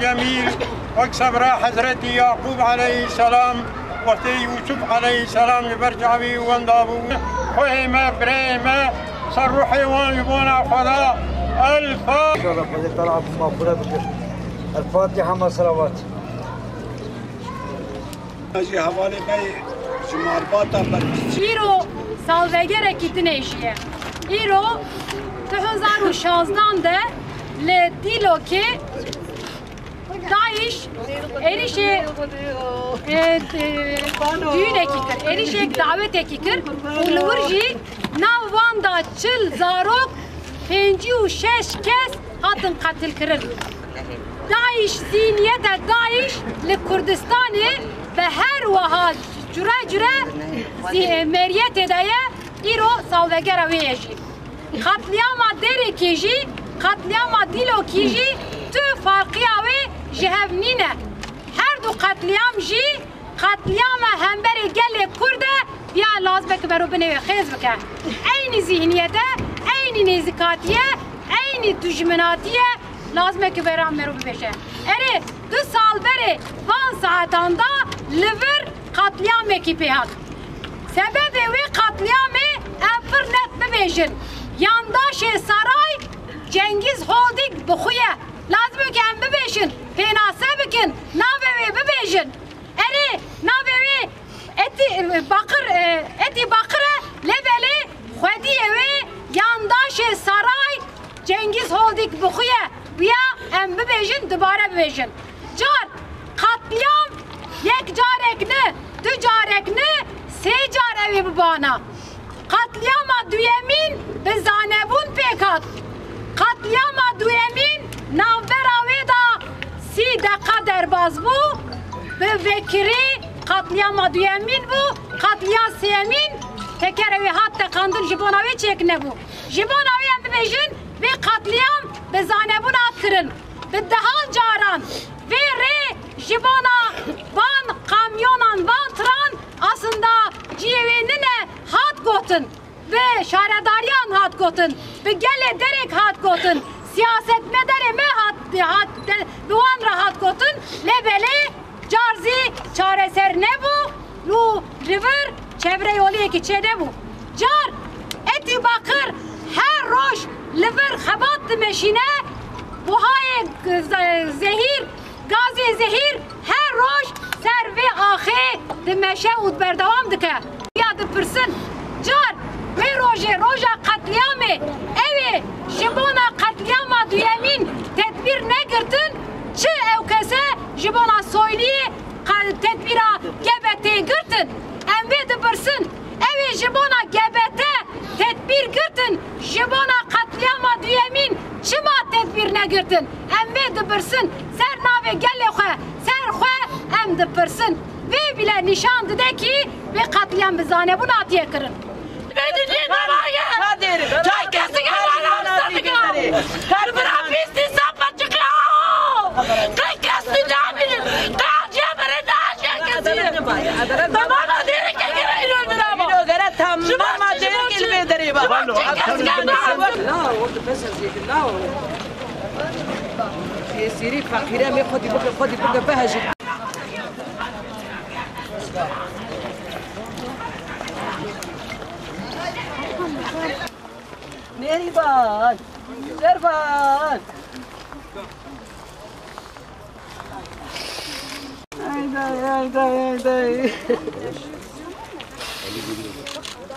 جميل واكسب راحة حضرتي يعقوب عليه السلام وقتي يوسف عليه السلام يبرجع بي واندابو خيمة بريمة صروا حيوان يبون أخذها الفاتحة. شرف اللي طلع مقبولة بك الفاتحة مع صلوات. Şey havale bey, şumarbadan ben. İro salvegerek itine işiye. İro, tuhuzar uşazdan de le dilo ki Daesh erişe düğün ekikir, erişe davet ekikir. Ulurji navvanda çıl zarok penci uşeş kes hatın katil kırır. Daesh zihniyete Daesh le Kurdistan'ı ve her vaha cüre cüre meriyet edeye iro salvegera veyeşi. Katliama deri kiji, katliama dilo kiji, tü farkiya ve jehevnine. Her du katliam ji, katliama hemberi gele kurde, ya lazbek berubine ve xezbeke. Aynı zihniyete, aynı nezikatiye, aynı tüjmenatiye, lazbek beram berubeşe. Eri, du salveri van saatanda, Liver katliam ekipi hak. Sebebi ve katliamı evver net bebejin. Yandaşı saray Cengiz Holding buhuye. Lazım öken bebejin. Penase bikin. Navevi bebejin. Eri navevi eti bakırı leveli hediye ve yandaşı saray Cengiz Holding buhuye. Biya en bebejin dubara bebejin. Car katliam yek carek ne, dü carek ne, se carevi bu bana. Katliama duyemin ve zanebun pekat. Katliama duyemin navbera ve da si deka derbaz bu. Ve vekiri katliama duyemin bu. Katliam seyemin tekerevi hatta kandil jibonavi çekne bu. Jibonavi embibejin ve katliam ve zanebun akırın. Ve daha caran ve re jibona van kamyonan van tran aslında civenine hat gotun ve şaredaryan hat gotun ve gele derek hat gotun siyaset medareme hat duanra hat gotun lebele carzi çareser ne bu lu river çevre yolu eki çene bu car eti bakır her roş liver habat meşine buhaye zehir Gazi zehir her roş serve ahi de meşe ud berdavam dike. Ya de pırsın. Car ve roja katliamı evi jibona katliama duyemin tedbir ne girdin? Çi evkese jibona soyliye tedbira gebete girdin. Enve de pırsın. Evi jibona gebete tedbir girdin. Jibona katliama duyemin çima tedbir ne girdin? Enve de pırsın. Ser nave gelle xwe, ser xwe em dipirsin. Vê bile nişan dide ki vê katliam bi zanebûn hatiye kirin. Bediciyên heraye, çay kesik heraye hemsedika. Livira pîstî sapa çıkıya. Qey kesti caminin, qehaciye beri daşe kesiye. Tamana deri ki gireyil öldüre bu. Şubat çi kesken daha bu. سیری فقیره می خودی بگه بهجی نیری بان در بان ای دای